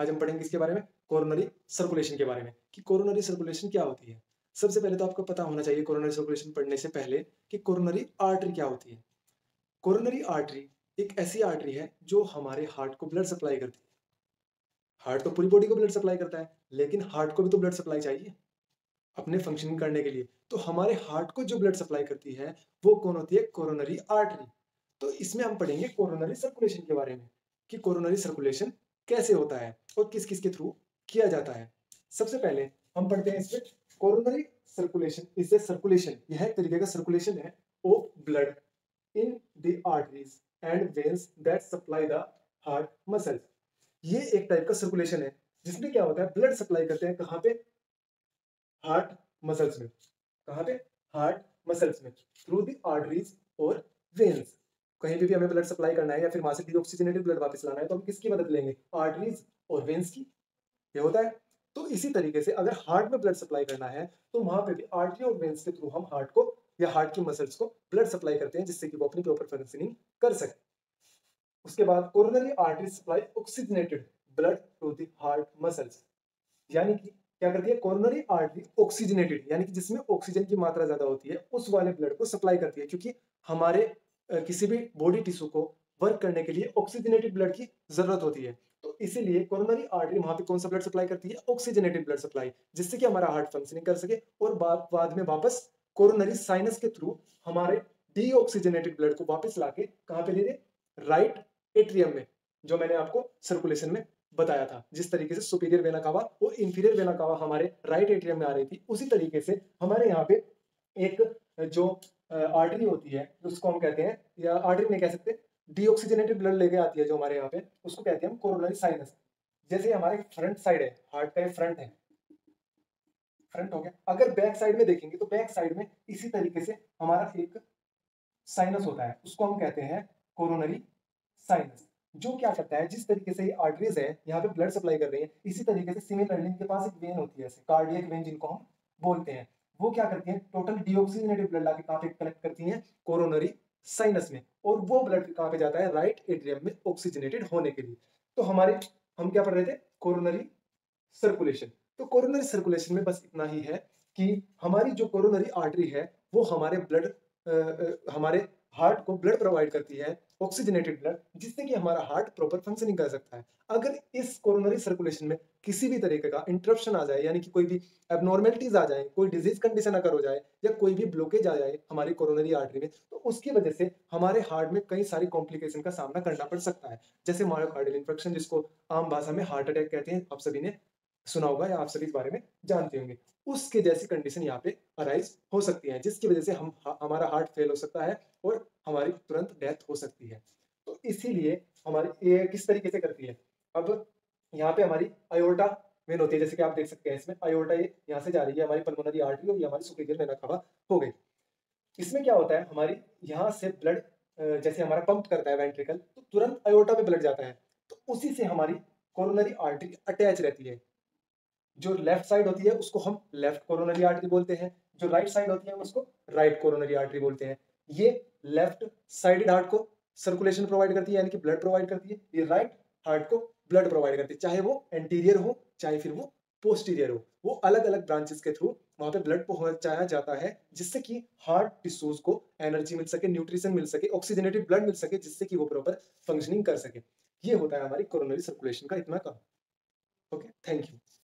आज हम पढ़ेंगे इसके बारे में, कोरोनरी सर्कुलेशन के बारे में, कि कोरोनरी सर्कुलेशन क्या होती है। सबसे पहले तो आपको पता होना चाहिए कोरोनरी सर्कुलेशन पढ़ने से पहले कि कोरोनरी आर्टरी क्या होती है। कोरोनरी आर्टरी एक ऐसी आर्टरी है जो हमारे हार्ट को ब्लड सप्लाई करती है। हार्ट तो पूरी बॉडी को ब्लड सप्लाई करता है, लेकिन हार्ट को भी तो ब्लड सप्लाई चाहिए अपने फंक्शन करने के लिए। तो हमारे हार्ट को जो ब्लड सप्लाई करती है वो कौन होती है? Coronary artery. तो इसमें हम पढ़ेंगे कोरोनरी सर्कुलेशन के बारे में कि कोरोनरी सर्कुलेशन कैसे होता है और किस किस के थ्रू किया जाता है। सबसे पहले हम पढ़ते हैं इसमें coronary circulation is a circulation, यह एक तरीके का सर्कुलेशन है of blood in the arteries and veins that supply the heart muscle. ये एक टाइप का सर्कुलेशन है जिसमें क्या होता है, ब्लड सप्लाई करते हैं कहाँ पे? हार्ट मसल्स में। कहाँ पे? हार्ट मसल्स में, थ्रू द आर्टरीज और वेन्स। कहीं भी हमें ब्लड सप्लाई करना है या फिर वहां से डीऑक्सीजनेटेड ब्लड वापस लाना है तो हम किसकी मदद लेंगे? आर्टरीज और वेन्स की, ये होता है। तो इसी तरीके से अगर हार्ट में ब्लड सप्लाई करना है तो वहां पे भी आर्टरी और वेन्स के थ्रू हम हार्ट को या हार्ट की मसल्स को ब्लड सप्लाई करते हैं जिससे कि वो अपनी प्रॉपर फंक्शनिंग कर सके। उसके बाद coronary artery supply oxygenated blood to the heart muscles, यानी कि क्या करती है कोरोनरी आर्टरी? ऑक्सीजनेटेड, यानी कि जिसमें ऑक्सीजन की मात्रा ज्यादा होती है उस वाले ब्लड को सप्लाई करती है, क्योंकि हमारे किसी भी बॉडी टिश्यू को वर्क करने के लिए ऑक्सीजनेटेड ब्लड की जरूरत होती है। तो इसीलिए कोरोनरी आर्टरी वहां पे कौन सा ब्लड सप्लाई करती है? ऑक्सीजनेटेड ब्लड सप्लाई, जिससे कि हमारा हार्ट फंक्शनिंग कर सके और बाद में वापस कोरोनरी साइनस के थ्रू हमारे डीऑक्सीजनेटेड ब्लड को वापस लाके कहाँ पे ले रहे? राइट एट्रियम में, जो मैंने आपको सर्कुलेशन में बताया था। जिस तरीके से सुपीरियर वेना कावा और इंफीरियर वेना कावा हमारे राइट एट्रियम में आ रही थी, उसी तरीके से हमारे यहाँ पे एक जो आर्टरी होती है उसको हम कहते हैं, या आर्टरी नहीं कह सकते, डीऑक्सीजनेटेड ब्लड लेके आती है जो हमारे यहाँ पे, उसको कहते हैं हम कोरोनरी साइनस। जैसे हमारे फ्रंट साइड है, हार्ट का फ्रंट है, फ्रंट हो गया। अगर बैक साइड में देखेंगे तो बैक साइड में इसी तरीके से हमारा एक साइनस होता है, उसको हम कहते हैं कोरोनरी साइनस, जो क्या करता है, जिस तरीके से ये आर्टरीज है यहाँ पे ब्लड सप्लाई कर रही है, इसी तरीके से सिमिलरली इनके पास एक वेन होती है, कार्डियक वेन जिनको हम बोलते हैं, वो क्या करती है टोटल डीऑक्सीजनेटेड ब्लड लाके कहाँ पे कलेक्ट करती है? कोरोनरी साइनस में, और वो ब्लड कहाँ पे जाता है? राइट एट्रियम में ऑक्सीजनेटेड होने के लिए। तो हमारे हम क्या पढ़ रहे थे? Coronary circulation. तो कोरोनरी सर्कुलेशन में बस इतना ही है कि हमारी जो कोरोनरी आर्टरी है वो हमारे हार्ट को ब्लड प्रोवाइड करती है, ऑक्सीजनेटेड ब्लड, जिससे कि हमारा हार्ट प्रॉपर फंक्शनिंग कर सकता है। अगर इस कोरोनरी सर्कुलेशन में किसी भी तरीके का इंटरप्शन आ जाए, यानी कि कोई भी एबनॉर्मेलिटीज आ जाए, कोई डिजीज कंडीशन अगर हो जाए या कोई भी ब्लॉकेज आ जाए हमारी कोरोनरी आर्टरी में, तो उसकी वजह से हमारे हार्ट में कई सारी कॉम्प्लिकेशन का सामना करना पड़ सकता है, जैसे मायोकार्डियल इन्फेक्शन, जिसको आम भाषा में हार्ट अटैक कहते हैं, आप सभी ने सुना होगा या आप सभी इस बारे में जानते होंगे। उसके जैसी कंडीशन यहाँ पे अराइज हो सकती है, जिसकी वजह से हमारा हार्ट फेल हो सकता है और हमारी तुरंत डेथ हो सकती है। तो इसीलिए हमारे ये किस तरीके से करती है, अब यहाँ पे हमारी आयोर्टा वेन होती है, जैसे कि आप देख सकते हैं इसमें आयोर्टा ये यहाँ से जा रही है, हमारी पल्मोनरी आर्टरी और हमारी सुपीरियर वेना कावा हो गई। इसमें क्या होता है, हमारी यहाँ से ब्लड जैसे हमारा पंप करता है वेंट्रिकल, तो तुरंत आयोर्टा पे ब्लड जाता है, तो उसी से हमारी कोरोनरी आर्टरी अटैच रहती है। जो लेफ्ट साइड होती है उसको हम लेफ्ट कोरोनरी आर्टरी बोलते हैं, जो राइट साइड होती है उसको राइट कोरोनरी आर्टरी बोलते हैं। ये लेफ्ट साइडेड हार्ट को सर्कुलेशन प्रोवाइड करती है, यानी कि ब्लड प्रोवाइड करती है, ये राइट हार्ट को ब्लड प्रोवाइड करती है, चाहे वो एंटीरियर हो चाहे फिर वो पोस्टीरियर हो, वो अलग अलग ब्रांचेस के थ्रू वहां पे ब्लड पहुंचाया जाता है, जिससे कि हार्ट टिश्यूज को एनर्जी मिल सके, न्यूट्रिशन मिल सके, ऑक्सीजनेटेड ब्लड मिल सके, जिससे कि वो प्रॉपर फंक्शनिंग कर सके। ये होता है हमारी कोरोनरी सर्कुलेशन का इतना काम। Okay, thank you.